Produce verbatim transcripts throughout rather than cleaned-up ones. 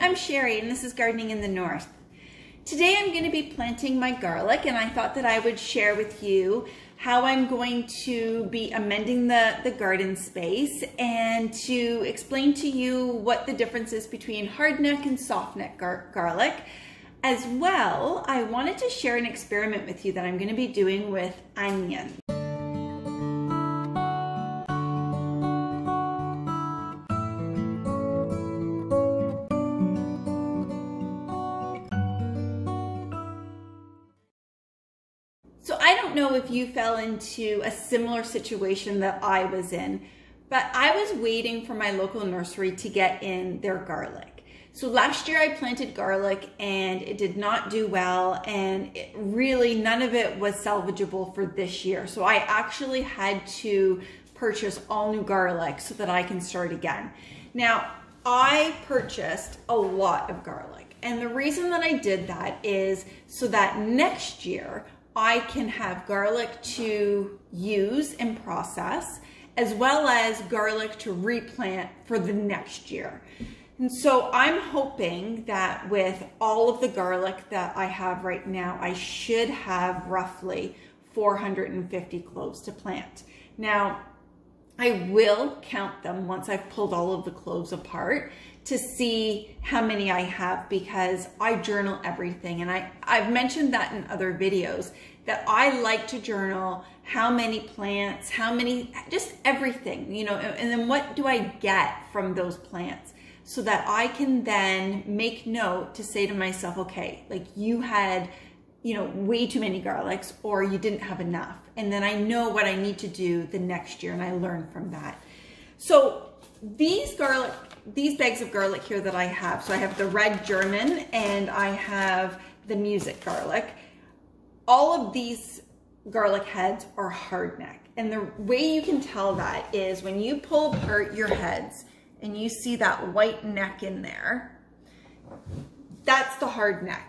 I'm Sherry and this is Gardening in the North. Today I'm going to be planting my garlic, and I thought that I would share with you how I'm going to be amending the, the garden space and to explain to you what the difference is between hardneck and softneck gar garlic. As well, I wanted to share an experiment with you that I'm going to be doing with onions. So I don't know if you fell into a similar situation that I was in, but I was waiting for my local nursery to get in their garlic. So last year I planted garlic and it did not do well, and it really none of it was salvageable for this year. So I actually had to purchase all new garlic so that I can start again. Now, I purchased a lot of garlic, and the reason that I did that is so that next year I can have garlic to use and process, as well as garlic to replant for the next year. And so I'm hoping that with all of the garlic that I have right now, I should have roughly four hundred fifty cloves to plant. Now, I will count them once I've pulled all of the cloves apart to see how many I have, because I journal everything. And I, I've mentioned that in other videos, that I like to journal how many plants, how many, just everything, you know, and then what do I get from those plants so that I can then make note to say to myself, okay, like you had, you know, way too many garlics, or you didn't have enough. And then I know what I need to do the next year, and I learn from that. So these garlic, these bags of garlic here that I have, so I have the red German and I have the music garlic. All of these garlic heads are hardneck. And the way you can tell that is when you pull apart your heads and you see that white neck in there, that's the hardneck.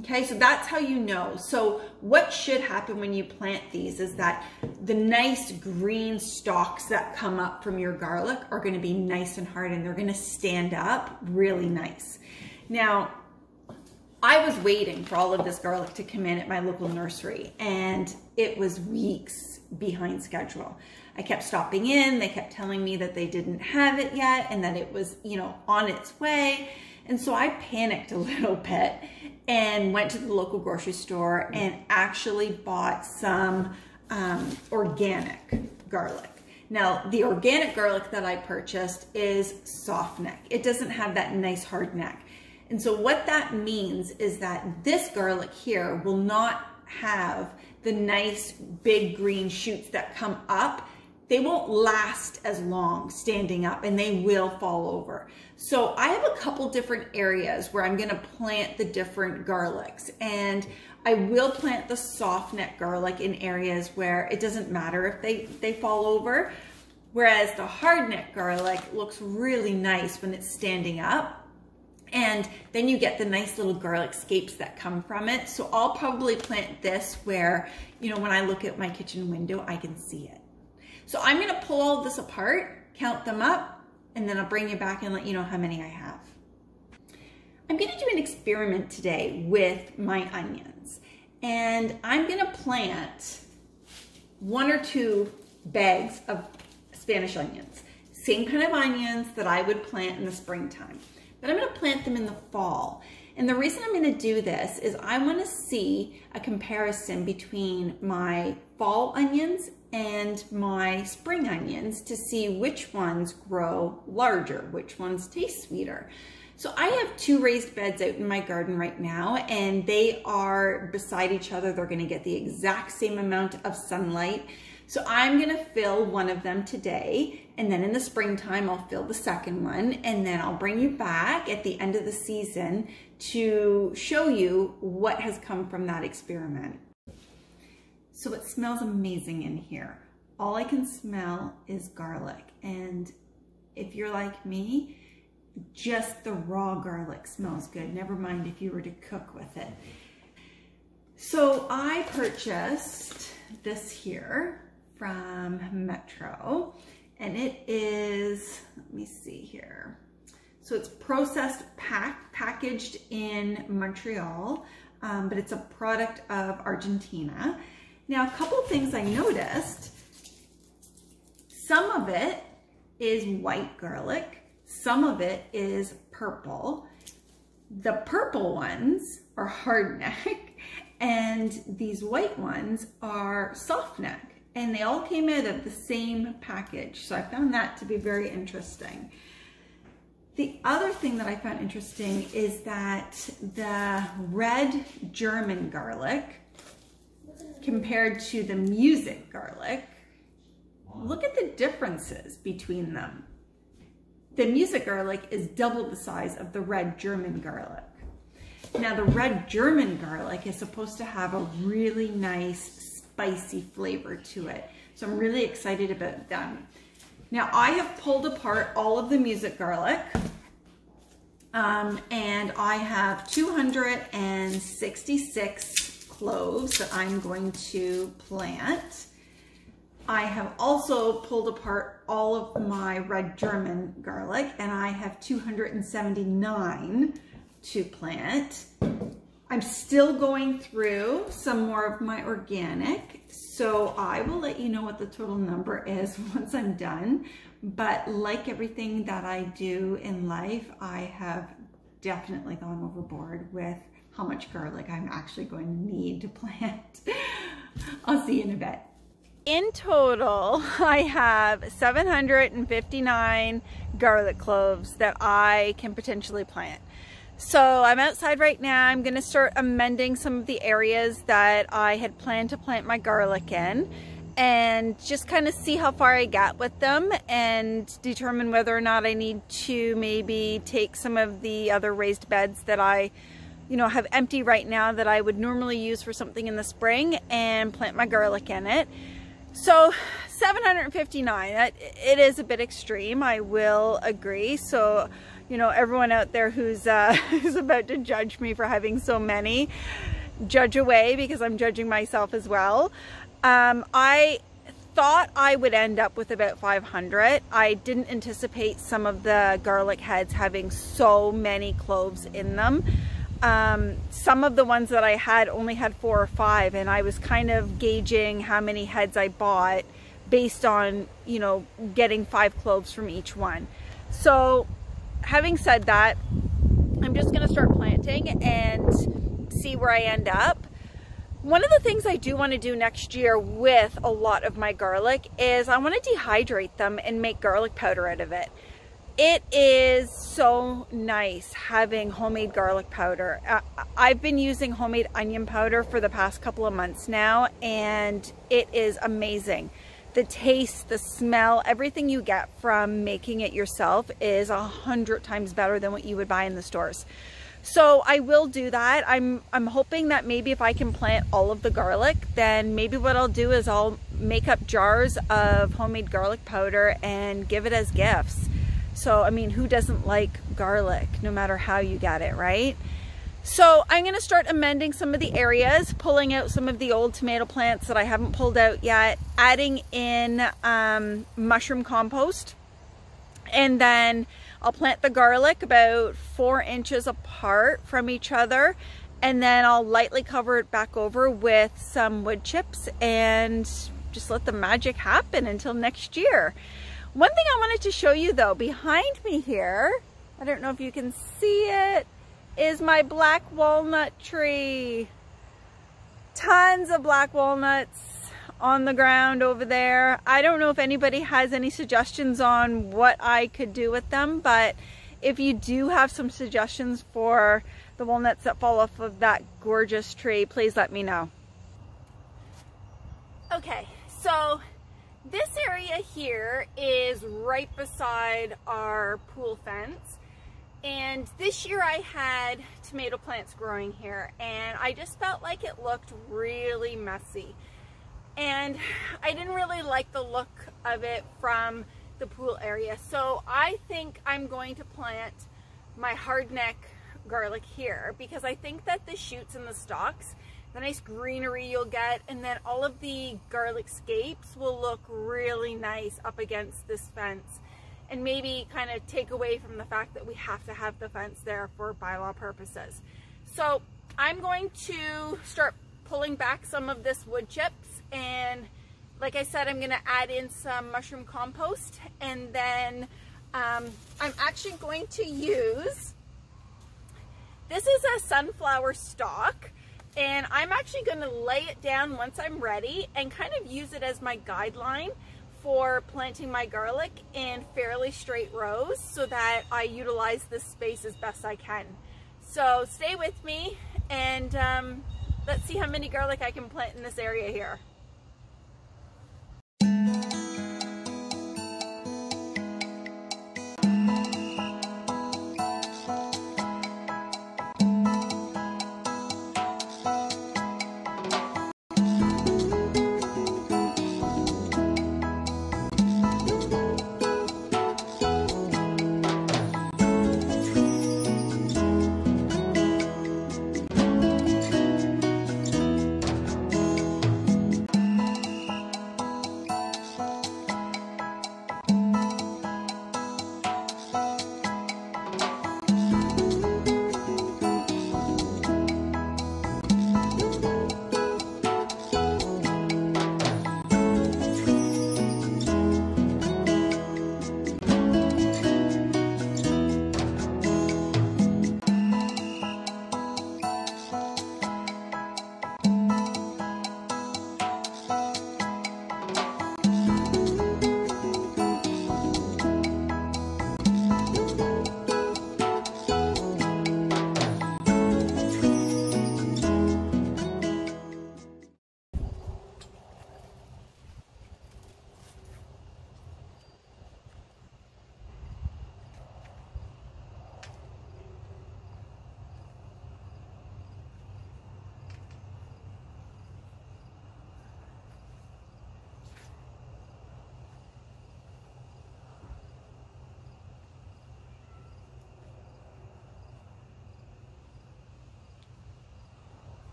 Okay, so that's how you know. So what should happen when you plant these is that the nice green stalks that come up from your garlic are going to be nice and hard, and they're going to stand up really nice. Now, I was waiting for all of this garlic to come in at my local nursery, and it was weeks behind schedule. I kept stopping in. They kept telling me that they didn't have it yet and that it was, you know, on its way. And so I panicked a little bit and went to the local grocery store and actually bought some um, organic garlic. Now, the organic garlic that I purchased is soft neck. It doesn't have that nice hard neck. And so what that means is that this garlic here will not have the nice big green shoots that come up. They won't last as long standing up, and they will fall over. So I have a couple different areas where I'm going to plant the different garlics, and I will plant the soft neck garlic in areas where it doesn't matter if they, they fall over, whereas the hard neck garlic looks really nice when it's standing up. And then you get the nice little garlic scapes that come from it. So I'll probably plant this where, you know, when I look at my kitchen window, I can see it. So I'm going to pull all this apart, count them up, and then I'll bring you back and let you know how many I have. I'm going to do an experiment today with my onions, and I'm going to plant one or two bags of Spanish onions, same kind of onions that I would plant in the springtime, but I'm going to plant them in the fall. And the reason I'm going to do this is I want to see a comparison between my fall onions and my spring onions to see which ones grow larger, which ones taste sweeter. So I have two raised beds out in my garden right now, and they are beside each other. They're going to get the exact same amount of sunlight. So I'm going to fill one of them today, and then in the springtime I'll fill the second one, and then I'll bring you back at the end of the season to show you what has come from that experiment. So it smells amazing in here. All I can smell is garlic. And if you're like me, just the raw garlic smells good. Never mind if you were to cook with it. So I purchased this here from Metro, and it is, let me see here. So it's processed, packed, packaged in Montreal, um, but it's a product of Argentina. Now, a couple things I noticed, some of it is white garlic, some of it is purple. The purple ones are hard neck and these white ones are soft neck, and they all came out of the same package. So I found that to be very interesting. The other thing that I found interesting is that the red German garlic compared to the music garlic, look at the differences between them. The music garlic is double the size of the red German garlic. Now the red German garlic is supposed to have a really nice spicy flavor to it. So I'm really excited about them. Now I have pulled apart all of the music garlic um, and I have two hundred sixty-six cloves that I'm going to plant. I have also pulled apart all of my red German garlic and I have two hundred seventy-nine to plant. I'm still going through some more of my organic, so I will let you know what the total number is once I'm done. But like everything that I do in life, I have definitely gone overboard with how much garlic I'm actually going to need to plant. I'll see you in a bit. In total, I have seven hundred fifty-nine garlic cloves that I can potentially plant. So I'm outside right now. I'm going to start amending some of the areas that I had planned to plant my garlic in and just kind of see how far I got with them and determine whether or not I need to maybe take some of the other raised beds that I you know, have empty right now that I would normally use for something in the spring and plant my garlic in it. So seven hundred fifty-nine, it is a bit extreme, I will agree. So, you know, everyone out there who's, uh, who's about to judge me for having so many, judge away, because I'm judging myself as well. Um, I thought I would end up with about five hundred. I didn't anticipate some of the garlic heads having so many cloves in them. Um, some of the ones that I had only had four or five, and I was kind of gauging how many heads I bought based on, you know, getting five cloves from each one. So having said that, I'm just going to start planting and see where I end up. One of the things I do want to do next year with a lot of my garlic is I want to dehydrate them and make garlic powder out of it. It is so nice having homemade garlic powder. Uh, I've been using homemade onion powder for the past couple of months now, and it is amazing. The taste, the smell, everything you get from making it yourself is a hundred times better than what you would buy in the stores. So I will do that. I'm, I'm hoping that maybe if I can plant all of the garlic, then maybe what I'll do is I'll make up jars of homemade garlic powder and give it as gifts. So, I mean, who doesn't like garlic, no matter how you get it, right? So I'm going to start amending some of the areas, pulling out some of the old tomato plants that I haven't pulled out yet, adding in um, mushroom compost, and then I'll plant the garlic about four inches apart from each other, and then I'll lightly cover it back over with some wood chips and just let the magic happen until next year. One thing I wanted to show you though, behind me here, I don't know if you can see it, is my black walnut tree. Tons of black walnuts on the ground over there. I don't know if anybody has any suggestions on what I could do with them, but if you do have some suggestions for the walnuts that fall off of that gorgeous tree, please let me know. Okay, so this area here is right beside our pool fence, and this year I had tomato plants growing here and I just felt like it looked really messy, and I didn't really like the look of it from the pool area. So I think I'm going to plant my hardneck garlic here, because I think that the shoots and the stalks, the nice greenery you'll get, and then all of the garlic scapes will look really nice up against this fence. and maybe kind of take away from the fact that we have to have the fence there for bylaw purposes. So I'm going to start pulling back some of this wood chips, and like I said, I'm gonna add in some mushroom compost, and then um, I'm actually going to use, this is a sunflower stalk, and I'm actually gonna lay it down once I'm ready and kind of use it as my guideline for planting my garlic in fairly straight rows so that I utilize this space as best I can. So stay with me, and um, let's see how many garlic I can plant in this area here.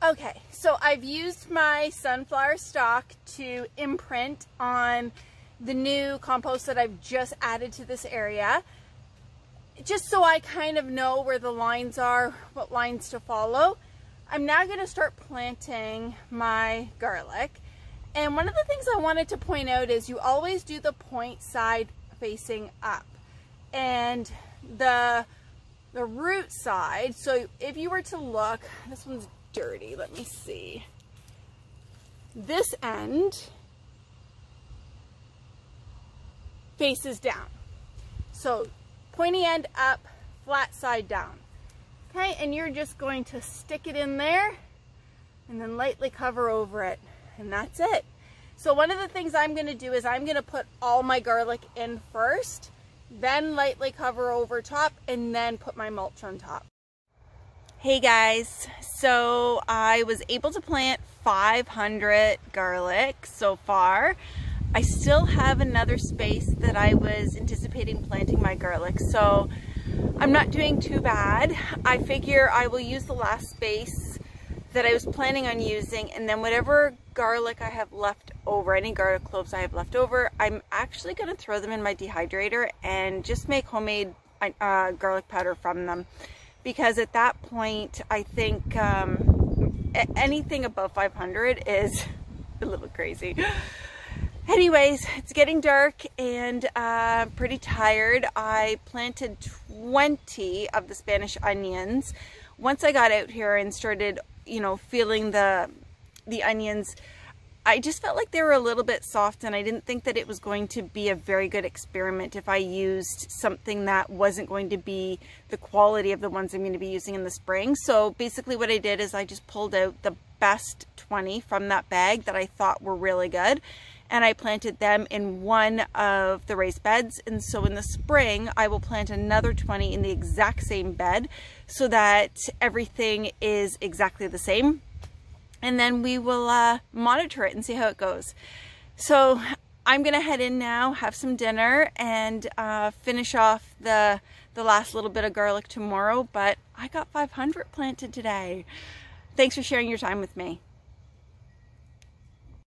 Okay, so I've used my sunflower stalk to imprint on the new compost that I've just added to this area, just so I kind of know where the lines are, what lines to follow. I'm now going to start planting my garlic. And one of the things I wanted to point out is you always do the point side facing up, and the the root side. So if you were to look, this one's dirty, let me see, this end faces down, so pointy end up, flat side down. Okay, and you're just going to stick it in there and then lightly cover over it, and that's it. So one of the things I'm going to do is I'm going to put all my garlic in first, then lightly cover over top, and then put my mulch on top. Hey guys, so I was able to plant five hundred garlic so far. I still have another space that I was anticipating planting my garlic, so I'm not doing too bad. I figure I will use the last space that I was planning on using, and then whatever garlic I have left over, any garlic cloves I have left over, I'm actually going to throw them in my dehydrator and just make homemade uh, garlic powder from them. Because at that point, I think um, anything above five hundred is a little crazy. Anyways, it's getting dark, and uh, pretty tired. I planted twenty of the Spanish onions. Once I got out here and started, you know, feeling the, the onions, I just felt like they were a little bit soft, and I didn't think that it was going to be a very good experiment if I used something that wasn't going to be the quality of the ones I'm going to be using in the spring. So basically what I did is I just pulled out the best twenty from that bag that I thought were really good, and I planted them in one of the raised beds. And so in the spring, I will plant another twenty in the exact same bed so that everything is exactly the same. And then we will uh, monitor it and see how it goes. So I'm gonna head in now, have some dinner, and uh, finish off the, the last little bit of garlic tomorrow, but I got five hundred planted today. Thanks for sharing your time with me.